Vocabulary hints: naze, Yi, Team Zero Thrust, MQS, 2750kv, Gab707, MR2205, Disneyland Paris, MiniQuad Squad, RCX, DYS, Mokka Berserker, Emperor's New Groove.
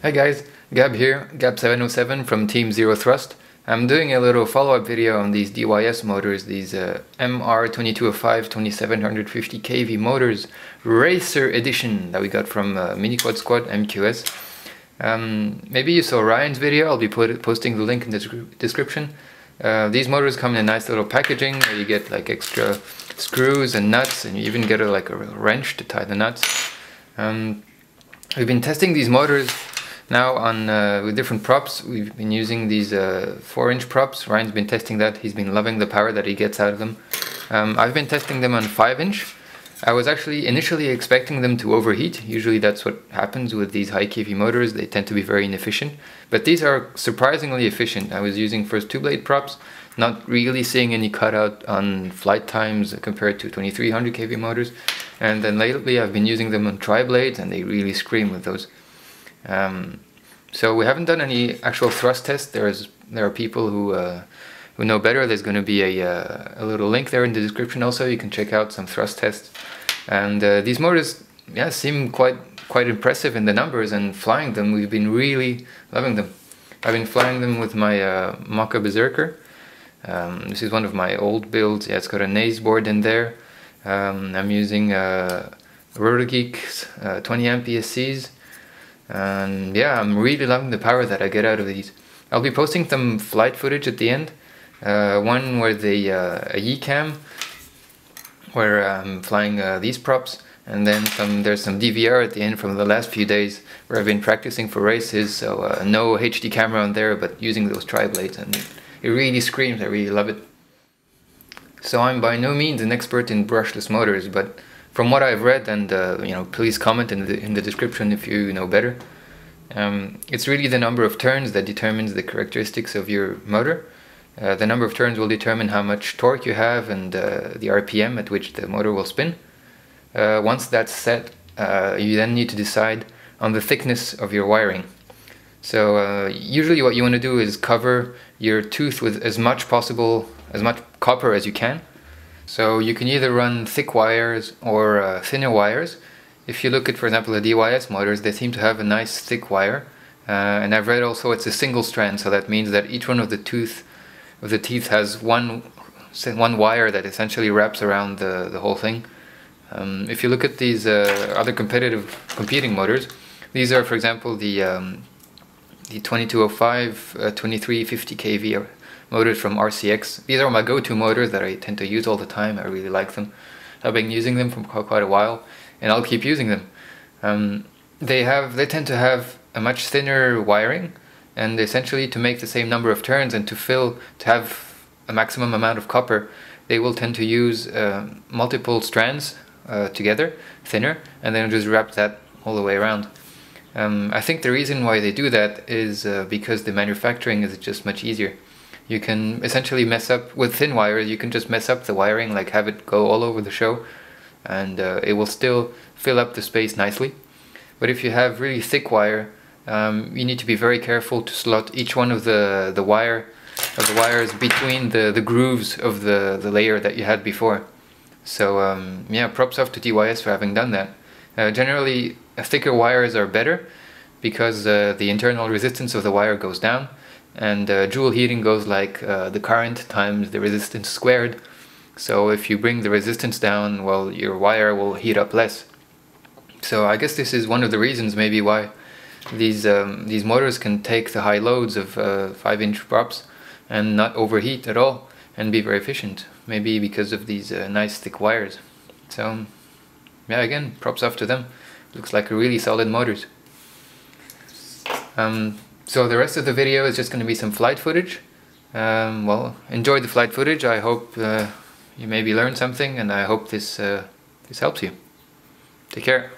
Hi guys, Gab here, Gab707 from Team Zero Thrust. I'm doing a little follow-up video on these DYS motors, these MR2205 2750kv motors, Racer Edition, that we got from MiniQuad Squad, MQS. Maybe you saw Ryan's video. I'll be posting the link in the description. These motors come in a nice little packaging where you get like extra screws and nuts, and you even get like a wrench to tie the nuts. We've been testing these motors now on with different props. We've been using these 4-inch props. Ryan's been testing that. He's been loving the power that he gets out of them. I've been testing them on 5-inch. I was actually initially expecting them to overheat. Usually that's what happens with these high kV motors. They tend to be very inefficient. But these are surprisingly efficient. I was using first 2-blade props, not really seeing any cutout on flight times compared to 2300 kV motors. And then lately I've been using them on tri-blades, and they really scream with those. So we haven't done any actual thrust tests. There are people who know better. There's going to be a little link there in the description. Also, you can check out some thrust tests. And these motors, yeah, seem quite impressive in the numbers. And flying them, we've been really loving them. I've been flying them with my Mokka Berserker. This is one of my old builds. Yeah, it's got a naze board in there. I'm using Rotogeek's 20 amp ESCs. And yeah, I'm really loving the power that I get out of these. I'll be posting some flight footage at the end. One where a Yi cam, where I'm flying these props, and then there's some DVR at the end from the last few days where I've been practicing for races. So no HD camera on there, but using those tri-blades, and it really screams. I really love it. So I'm by no means an expert in brushless motors, but from what I've read, and you know, please comment in the description if you know better. It's really the number of turns that determines the characteristics of your motor. The number of turns will determine how much torque you have and the RPM at which the motor will spin. Once that's set, you then need to decide on the thickness of your wiring. So usually what you want to do is cover your tooth with as much copper as you can. So you can either run thick wires or thinner wires. If you look at, for example, the DYS motors, they seem to have a nice thick wire. And I've read also it's a single strand, so that means that each one of the teeth has one wire that essentially wraps around the whole thing. If you look at these other competing motors, these are, for example, the 2205 2350kv motors from RCX. These are my go-to motors that I tend to use all the time. I really like them. I've been using them for quite a while, and I'll keep using them. They tend to have a much thinner wiring, and essentially to make the same number of turns and to have a maximum amount of copper, they will tend to use multiple strands together, thinner, and then just wrap that all the way around. I think the reason why they do that is because the manufacturing is just much easier. You can essentially mess up with thin wires. You can just mess up the wiring, like have it go all over the show, and it will still fill up the space nicely. But if you have really thick wire, you need to be very careful to slot each one of the wires between the grooves of the layer that you had before. So yeah, props off to DYS for having done that. Generally, thicker wires are better because the internal resistance of the wire goes down, and joule heating goes like the current times the resistance squared. So if you bring the resistance down, well, your wire will heat up less. So I guess this is one of the reasons maybe why these motors can take the high loads of 5-inch props and not overheat at all and be very efficient. Maybe because of these nice thick wires. So yeah, again, props off to them. Looks like a really solid motors. So the rest of the video is just going to be some flight footage. Well, enjoy the flight footage. I hope you maybe learned something, and I hope this helps you. Take care.